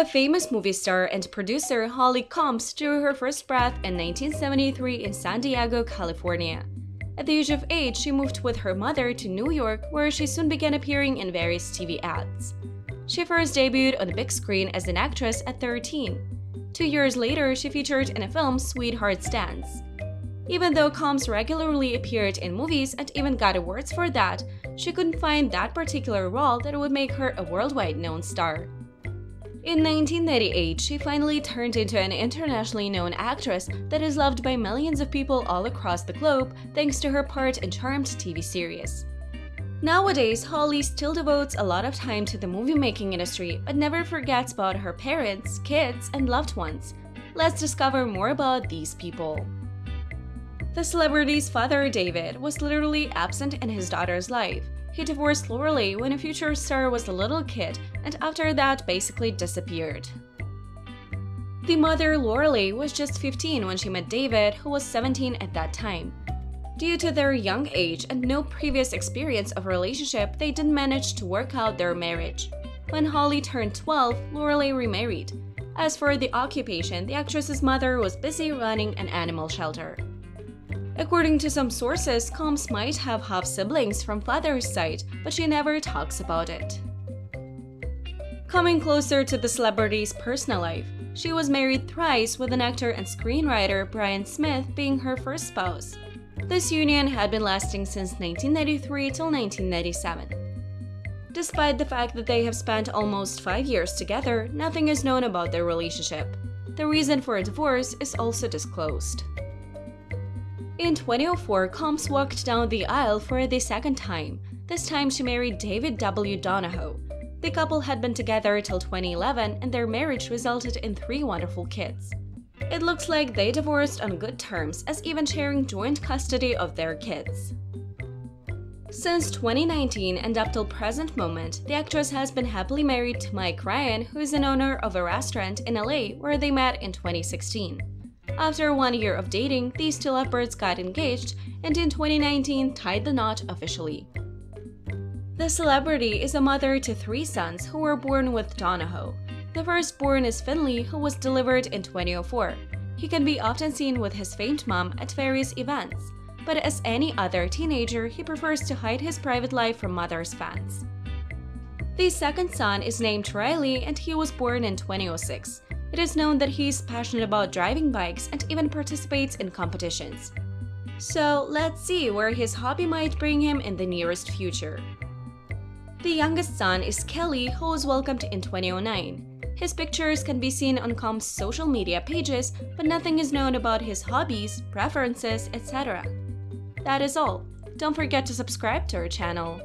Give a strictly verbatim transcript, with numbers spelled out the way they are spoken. A famous movie star and producer, Holly Combs drew her first breath in nineteen seventy-three in San Diego, California. At the age of eight, she moved with her mother to New York, where she soon began appearing in various T V ads. She first debuted on the big screen as an actress at thirteen. Two years later, she featured in a film, Sweetheart's Dance. Even though Combs regularly appeared in movies and even got awards for that, she couldn't find that particular role that would make her a worldwide known star. In nineteen ninety-eight, she finally turned into an internationally known actress that is loved by millions of people all across the globe thanks to her part in Charmed T V series. Nowadays, Holly still devotes a lot of time to the movie-making industry but never forgets about her parents, kids, and loved ones. Let's discover more about these people. The celebrity's father, David, was literally absent in his daughter's life. He divorced Lauralei when a future star was a little kid, and after that basically disappeared. The mother, Lauralei, was just fifteen when she met David, who was seventeen at that time. Due to their young age and no previous experience of a relationship, they didn't manage to work out their marriage. When Holly turned twelve, Lauralei remarried. As for the occupation, the actress's mother was busy running an animal shelter. According to some sources, Combs might have half-siblings from father's side, but she never talks about it. Coming closer to the celebrity's personal life, she was married thrice with an actor and screenwriter Bryan Smith being her first spouse. This union had been lasting since nineteen ninety-three till nineteen ninety-seven. Despite the fact that they have spent almost five years together, nothing is known about their relationship. The reason for a divorce is also disclosed. In twenty oh four, Combs walked down the aisle for the second time. This time she married David W. Donahoe. The couple had been together till twenty eleven and their marriage resulted in three wonderful kids. It looks like they divorced on good terms, as even sharing joint custody of their kids. Since twenty nineteen and up till present moment, the actress has been happily married to Mike Ryan, who is an owner of a restaurant in L A where they met in twenty sixteen. After one year of dating, these two lovebirds got engaged and in twenty nineteen tied the knot officially. The celebrity is a mother to three sons who were born with Donahoe. The firstborn is Finley, who was delivered in twenty oh four. He can be often seen with his famed mom at various events, but as any other teenager, he prefers to hide his private life from mother's fans. The second son is named Riley and he was born in twenty oh six. It is known that he is passionate about driving bikes and even participates in competitions. So let's see where his hobby might bring him in the nearest future. The youngest son is Kelly, who was welcomed in twenty oh nine. His pictures can be seen on Combs' social media pages, but nothing is known about his hobbies, preferences, et cetera. That is all. Don't forget to subscribe to our channel.